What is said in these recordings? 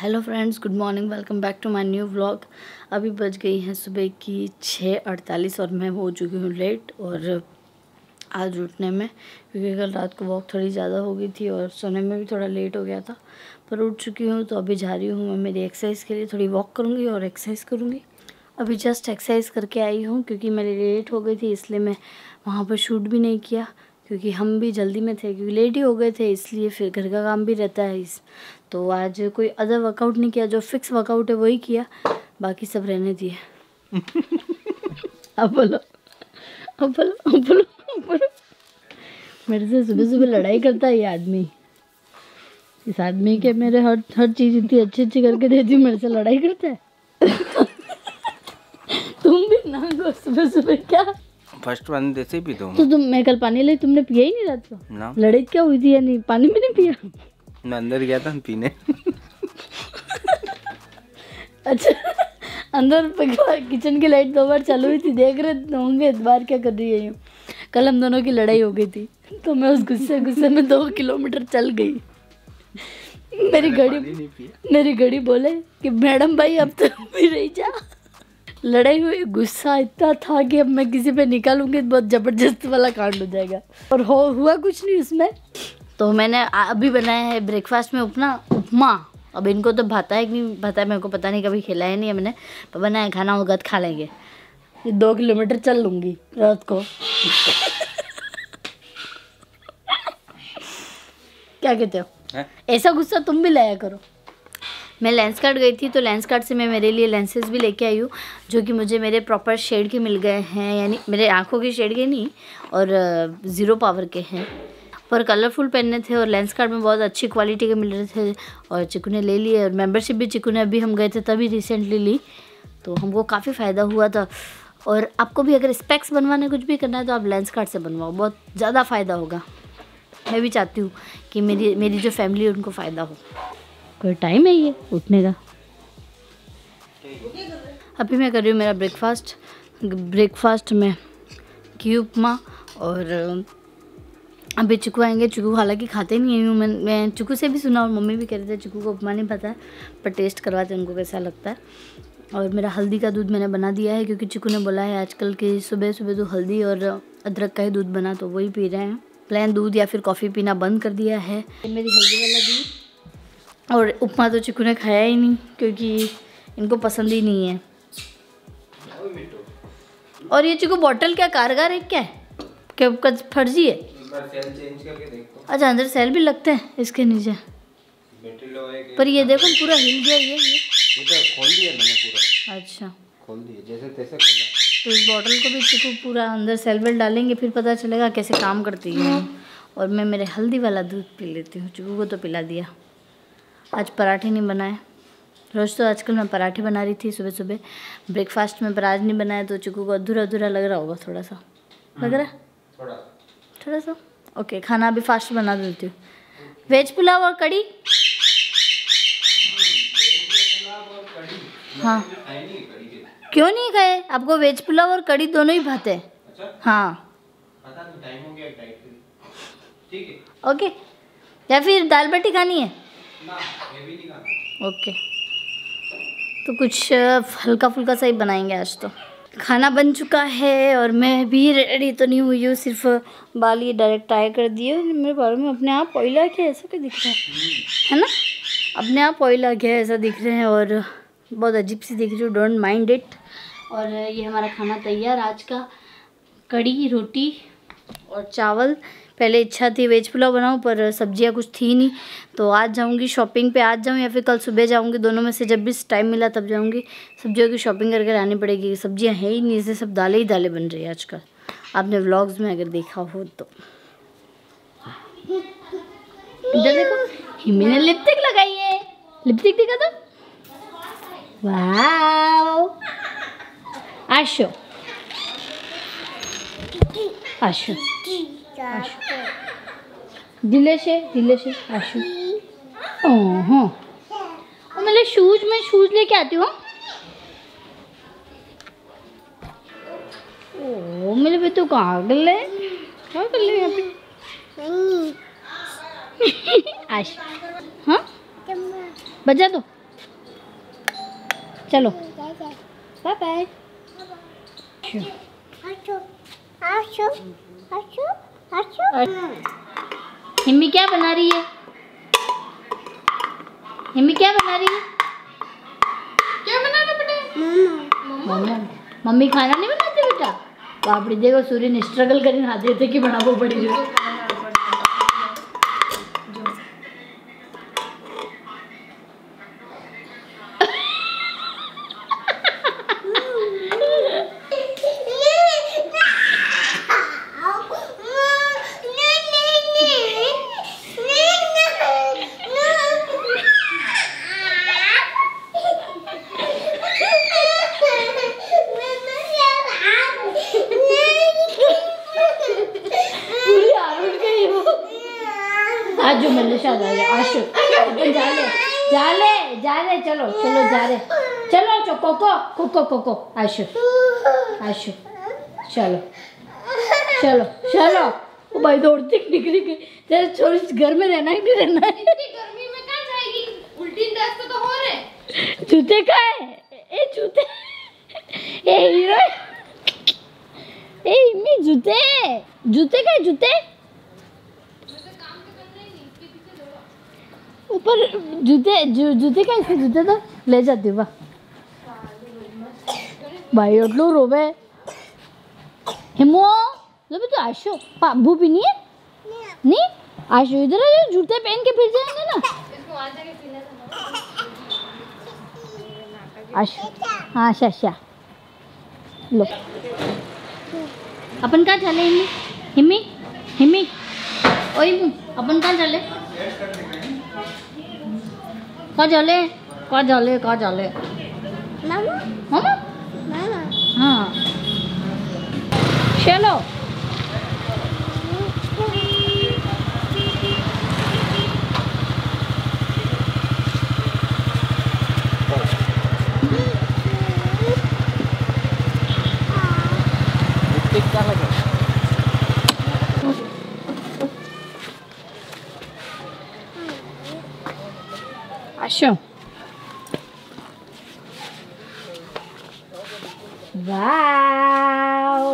Hello friends, good morning. Welcome back to my new vlog. अभी बज गई हैं सुबह की 6:48 और मैं हो चुकी हूँ लेट और आज उठने में, क्योंकि कल रात को वॉक थोड़ी ज़्यादा हो गई थी और सोने में भी थोड़ा लेट हो गया था, पर उठ चुकी हूँ। तो अभी जा रही हूँ मैं मेरी एक्सरसाइज के लिए। थोड़ी वॉक करूँगी और एक्सरसाइज करूँगी। अभी जस्ट एक्सरसाइज करके आई हूँ क्योंकि मेरी लेट हो गई थी, इसलिए मैं वहाँ पर शूट भी नहीं किया क्योंकि हम भी जल्दी में थे, क्योंकि लेट ही हो गए थे, इसलिए फिर घर का काम भी रहता है। तो आज कोई अदर वर्कआउट नहीं किया, जो फिक्स वर्कआउट है वही किया, बाकी सब रहने दिए। अब बोलो। मेरे से सुबह सुबह लड़ाई करता है ये आदमी। इस आदमी के मेरे हर चीज़ इतनी अच्छी करके देती हूँ, मेरे से लड़ाई करता है। तुम भी ना गो सुबह सुबह क्या फर्स्ट वन देसी पी दो। तो तुम मैं कल पानी ले, तुमने पिया ही नहीं रात को। लड़ाई क्या हुई थी या नहीं? पानी भी नहीं पिया। मैं अंदर गया था पीने। अच्छा, अंदर किचन की लाइट 2 बार चालू हुई थी, देख रहे होंगे इस बार क्या कर रही है। कल हम दोनों की लड़ाई हो गई थी तो मैं उस गुस्से में 2 किलोमीटर चल गई। मेरी घड़ी बोले कि मैडम भाई अब तो भी रही जा। लड़ाई हुई, गुस्सा इतना था कि अब मैं किसी पे निकालूंगी तो बहुत ज़बरदस्त वाला कांड हो जाएगा, और हुआ कुछ नहीं उसमें। तो मैंने अभी बनाया है ब्रेकफास्ट में उपमा। अब इनको तो भाता है कि नहीं भाता है मेरे को पता नहीं, कभी खिलाया नहीं है मैंने, पर बनाया। खाना होगा तो खा लेंगे। 2 किलोमीटर चल लूँगी रात को। क्या कहते हो है? ऐसा गुस्सा तुम भी लाया करो। मैं लेंसकार्ट गई थी तो लेंसकार्ट से मैं मेरे लिए लेंसेज भी लेके आई हूँ, जो कि मुझे मेरे प्रॉपर शेड के मिल गए हैं, यानी मेरे आँखों के शेड के नहीं, और 0 पावर के हैं, पर कलरफुल पहनने थे। और लेंसकार्ट में बहुत अच्छी क्वालिटी के मिल रहे थे और चिकू ने ले लिए। और मेम्बरशिप भी चिकू ने अभी हम गए थे तभी रिसेंटली ली, तो हमको काफ़ी फ़ायदा हुआ था। और आपको भी अगर स्पेक्स बनवाना, कुछ भी करना है तो आप लेंसकार्ट से बनवाओ, बहुत ज़्यादा फ़ायदा होगा। मैं भी चाहती हूँ कि मेरी जो फैमिली है उनको फ़ायदा हो। कोई टाइम है ये उठने का। अभी मैं कर रही हूँ मेरा ब्रेकफास्ट में घी उपमा। और अभी चिकू आएंगे। चिकू हालांकि खाते नहीं हूँ। मैं चिकू से भी सुना और मम्मी भी कह रहे थे चिकू को उपमा नहीं पता है, पर टेस्ट करवाते उनको कैसा लगता है। और मेरा हल्दी का दूध मैंने बना दिया है क्योंकि चिकू ने बोला है आजकल कि सुबह सुबह तो हल्दी और अदरक का ही दूध बना, तो वही पी रहे हैं। प्लेन दूध या फिर कॉफ़ी पीना बंद कर दिया है। मेरी हल्दी वाला दूध और उपमा तो चिकू ने खाया ही नहीं क्योंकि इनको पसंद ही नहीं है। और ये चिकू बॉटल क्या कारगर है क्या फर्जी है? सेल चेंज करके देखो। अच्छा, अंदर सेल भी लगते हैं इसके नीचे। पर ये देखो पूरा हिल गया। ये तो खोल दिया मैंने पूरा। अच्छा, खोल दिया जैसे तैसे खोला। तो इस बॉटल को भी चिकू पूरा अंदर सेल वेल डालेंगे, फिर पता चलेगा कैसे काम करती है। और मैं मेरे हल्दी वाला दूध पी लेती हूँ। चिकू को तो पिला दिया। आज पराठे नहीं बनाए। रोज़ तो आजकल मैं पराठे बना रही थी सुबह सुबह ब्रेकफास्ट में, पर आज नहीं बनाया तो चिकू को अधूरा अधूरा लग रहा होगा। थोड़ा सा ओके। खाना अभी फास्ट बना देती हूँ। वेज पुलाव और कड़ी। हाँ, क्यों नहीं खाए? आपको वेज पुलाव और कड़ी दोनों ही भाते हैं? अच्छा? हाँ, ओके। या फिर दाल बाटी खानी है? ओके, तो कुछ हल्का फुल्का सा ही बनाएंगे आज। तो खाना बन चुका है और मैं भी रेडी तो नहीं हुई हूँ, सिर्फ बाल ये डायरेक्ट टाई कर दिए। मेरे बालों में अपने आप ऑयल आ गया, ऐसा क्या दिख रहा है ना? अपने आप ऑयल आ गया ऐसा दिख रहे हैं और बहुत अजीब सी दिख रही हूँ, डोंट माइंड इट। और ये हमारा खाना तैयार आज का। कड़ी, रोटी और चावल। पहले इच्छा थी वेज पुलाव बनाऊं पर सब्जियां कुछ थी नहीं, तो आज जाऊंगी शॉपिंग पे। आज जाऊं या फिर कल सुबह जाऊंगी, दोनों में से जब भी टाइम मिला तब जाऊंगी। सब्जियों की शॉपिंग करके लानी पड़ेगी। सब्जियां हैं ही नहीं, इससे सब दालें ही दालें बन रही है आजकल। आपने व्लॉग्स में अगर देखा हो तो देखो हिमी ने लिपस्टिक लगाई है। लिपस्टिक दिखा तो वाह। आशो आशो दिले से आशु। ओह, मतलब शूज लेके आती हूँ। ओ मेरे पे तो कहाँ कर ले यहाँ पे आशु। हाँ बजा दो। चलो बाय बाय। हिम्मी क्या बना रही है? हिम्मी क्या बना रही है? क्या बना रहे बेटा? मम्मी खाना नहीं बनाते बेटा? बाप रे, देखो सूर्य ने स्ट्रगल करके हाथ देते कि बनाओ बड़ी जो जो मल्ले शाह जा रहे आशु अपन जा ले चलो जा रहे चलो कोको आशु चलो ओ भाई दौड़ती निकली गई। तेरे छोरी घर में रहना ही नहीं रहना है। इतनी गर्मी में कहां जाएगी? उल्टी रास्ते तो हो रहे। जूते कहां है? ए जूते, ए हीरो, ए मी जूते कहां? जूते ऊपर, जूते का इसके जूते तो ले जाती हूँ भाई। उठ लो रोबे हिमो लो भी तो। आशु पाबू भी नहीं है? नहीं आशु इधर आ जाओ, जूते पहन के फिर जाएंगे ना आशु। हाँ शाशा लो अपन कहाँ चले? हिम्मी हिम्मी हिम्मी अपन कहाँ चले? कहाँ चले मामा। हाँ चलो आशु। वाओ,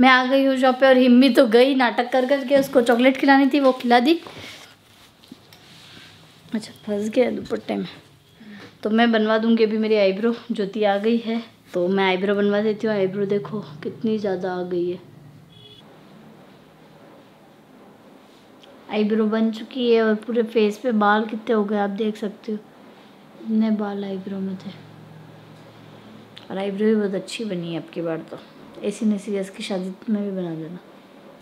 मैं आ गई हूँ शॉप पे और हिम्मी तो गई नाटक कर करके। उसको चॉकलेट खिलानी थी, वो खिला दी। अच्छा फंस गया दुपट्टे में, तो मैं बनवा दूंगी अभी। मेरी आईब्रो ज्योति आ गई है तो मैं आईब्रो बनवा देती हूँ। आईब्रो देखो कितनी ज़्यादा आ गई है। आईब्रो बन चुकी है और पूरे फेस पे बाल कितने हो गए आप देख सकते हो। इतने बाल आईब्रो में थे और आईब्रो भी बहुत अच्छी बनी है आपकी बार। तो ऐसी नसीहत की शादी में भी बना देना।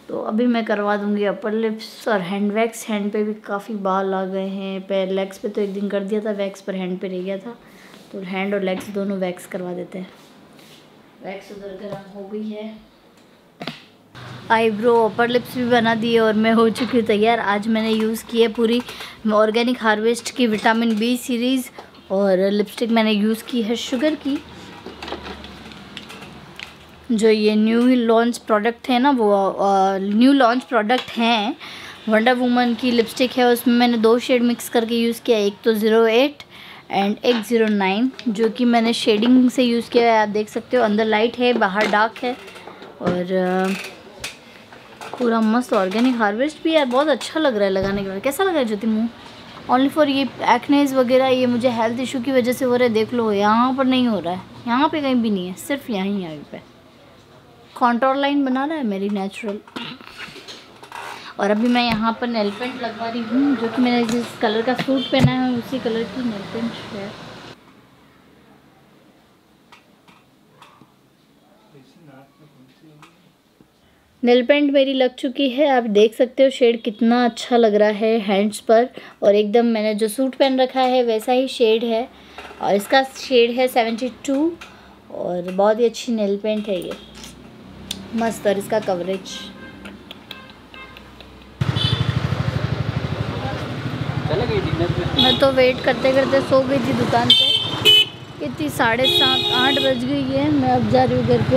तो अभी मैं करवा दूंगी अपर लिप्स और हैंड वैक्स। हैंड पे भी काफ़ी बाल आ गए हैं। पैर लेग्स पे तो एक दिन कर दिया था वैक्स, पर हैंड पे रह गया था तो हैंड और लेग्स दोनों वैक्स करवा देते हैं। वैक्स उधर गर्म हो गई है। आईब्रो अपर लिप्स भी बना दिए और मैं हो चुकी हूँ तैयार। आज मैंने यूज़ किए पूरी ऑर्गेनिक हार्वेस्ट की विटामिन बी सीरीज़ और लिपस्टिक मैंने यूज़ की है शुगर की। जो ये न्यू लॉन्च प्रोडक्ट है ना, वो न्यू लॉन्च प्रोडक्ट हैं। वंडर वूमन की लिपस्टिक है, उसमें मैंने दो शेड मिक्स करके यूज़ किया। एक तो 08 एंड एक 09, जो कि मैंने शेडिंग से यूज़ किया है। आप देख सकते हो अंदर लाइट है, बाहर डार्क है और पूरा मस्त ऑर्गेनिक हार्वेस्ट भी है। बहुत अच्छा लग रहा है लगाने के बाद। कैसा लग रहा है ज्योति? मुँह ओनली फॉर ये एक्नेज वगैरह ये मुझे हेल्थ इशू की वजह से हो रहा है। देख लो यहाँ पर नहीं हो रहा है, यहाँ पे कहीं भी नहीं है, सिर्फ यहाँ पे कॉन्टोर लाइन बना रहा है मेरी नेचुरल। और अभी मैं यहाँ पर नेल पेंट लगवा रही हूँ, जो कि मैंने जिस कलर का सूट पहना है उसी कलर की नेल पेंट है। नेल पेंट मेरी लग चुकी है, आप देख सकते हो शेड कितना अच्छा लग रहा है हैंड्स पर। और एकदम मैंने जो सूट पहन रखा है वैसा ही शेड है और इसका शेड है 72 और बहुत ही अच्छी नेल पेंट है ये, मस्त। और इसका कवरेज मैं तो वेट करते करते सो गई थी दुकान पे। कितनी 7:30-8 बज गई है। मैं अब जा रही हूँ घर को।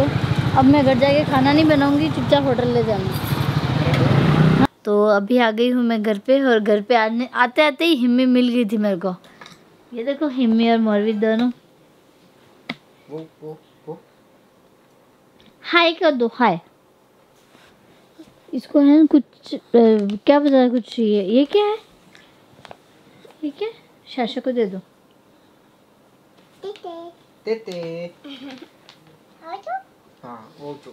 अब मैं घर जाके खाना नहीं बनाऊंगी, चुपचाप होटल ले जाऊंगी। तो अभी आ गई हूँ मैं घर पे और घर पे आने आते आते ही हिम्मी मिल गई थी मेरे को। ये देखो हिम्मी और मौर्वी दोनों हाय कर दो। हाय इसको है कुछ क्या पता कुछ चाहिए। ये क्या है? ठीक है शाशा को दे दो। तेते तेते ओचो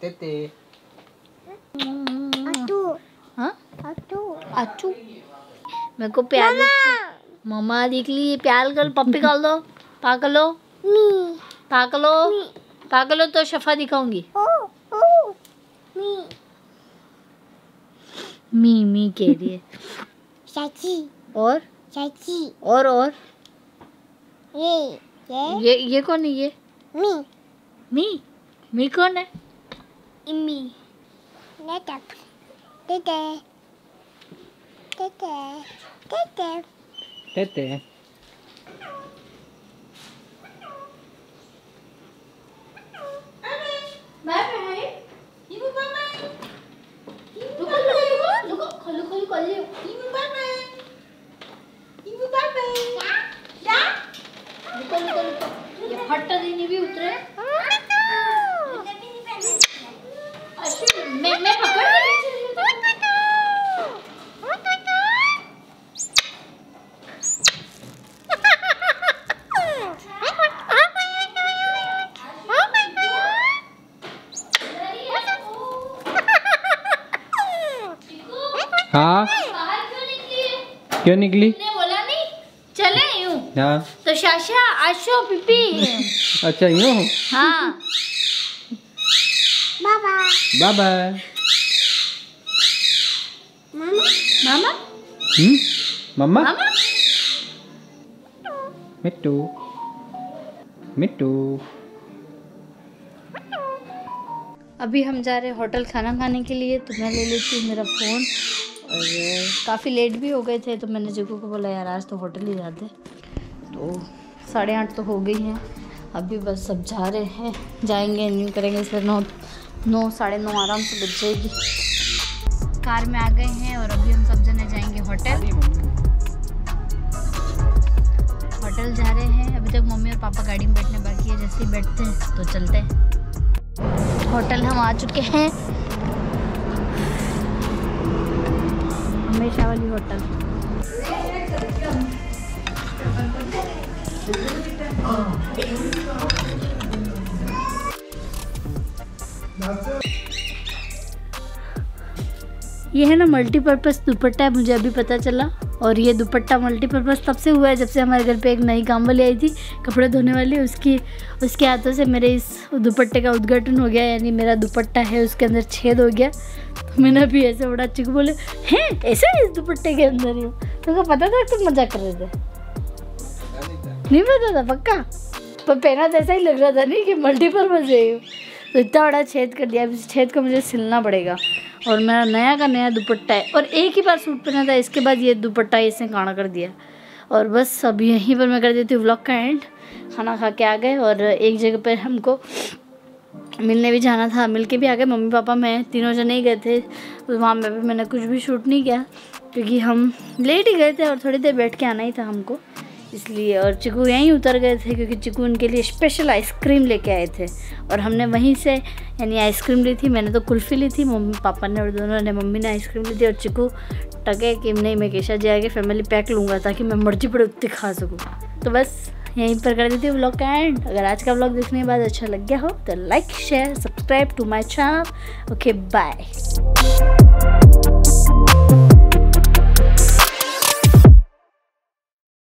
तेते अचू मेरे को प्यार मम्मा दिख ली। प्यार कर पप्पी कर दो पाकलो मी पाकलो पाकलो तो शफा दिखाऊंगी। मी मी कह रही है चाची और चाची और ये कौन है? ये मी मी मी कौन है? इम्मी तेते भी उतरे मैं पकड़ हाँ क्यों निकली? बोला नहीं चले यूं हाँ। तो शाशा आशो पिपी अच्छा यूं हाँ बाबा बाबा मामा मामा मम्मा मिट्टू मिट्टू। अभी हम जा रहे होटल खाना खाने के लिए तो मैं ले लेती हूँ मेरा फ़ोन। और काफ़ी लेट भी हो गए थे तो मैंने जग्गू को बोला यार आज तो होटल ही जाते। तो 8:30 तो हो गई है अभी बस सब जा रहे हैं जाएंगे न्यू करेंगे इसलिए 9 साढ़े 9 आराम से बच जाएगी। कार में आ गए हैं और अभी हम सब जने जाएंगे होटल। होटल जा रहे हैं अभी तक मम्मी और पापा गाड़ी में बैठने बाकी है जैसे ही बैठते हैं तो चलते हैं। होटल हम आ चुके हैं हमेशा वाली होटल। ये है ना मल्टीपर्पज़ दुपट्टा है मुझे अभी पता चला। और ये दुपट्टा मल्टीपर्पज़ तब से हुआ है जब से हमारे घर पे एक नई काम वाली आई थी कपड़े धोने वाली। उसके हाथों से मेरे इस दुपट्टे का उद्घाटन हो गया यानी मेरा दुपट्टा है उसके अंदर छेद हो गया। तो मैंने अभी ऐसे बड़ा अच्छे को बोले हैं ऐसे इस दुपट्टे के अंदर ही तुमको पता था तुम मजाक कर रहे थे? नहीं पता था पक्का पर पहना तो ऐसा ही लग रहा था नहीं कि मल्टीपर्पज़ है। तो इतना बड़ा छेद कर दिया अब इस छेद को मुझे सिलना पड़ेगा। और मेरा नया का नया दुपट्टा है और एक ही बार सूट पहना था इसके बाद ये दुपट्टा इसने काना कर दिया। और बस अब यहीं पर मैं कर देती हूँ व्लॉग का एंड। खाना खा के आ गए और एक जगह पर हमको मिलने भी जाना था मिलके भी आ गए। मम्मी पापा मैं तीनों जने ही गए थे वहाँ पर भी मैंने कुछ भी शूट नहीं किया क्योंकि हम लेट ही गए थे और थोड़ी देर बैठ के आना ही था हमको इसलिए। और चिकू यहीं उतर गए थे क्योंकि चिकू उनके लिए स्पेशल आइसक्रीम लेके आए थे और हमने वहीं से यानी आइसक्रीम ली थी। मैंने तो कुल्फ़ी ली थी मम्मी पापा ने और दोनों ने मम्मी ने आइसक्रीम ली थी। और चिकू टके कि नहीं मैं केशा जी आगे फैमिली पैक लूँगा ताकि मैं मर्जी पर उतनी खा सकूँ। तो बस यहीं पर कर देती हूँ व्लॉग का एंड। अगर आज का व्लॉग देखने के बाद अच्छा लग गया हो तो like share subscribe to my channel. Okay bye.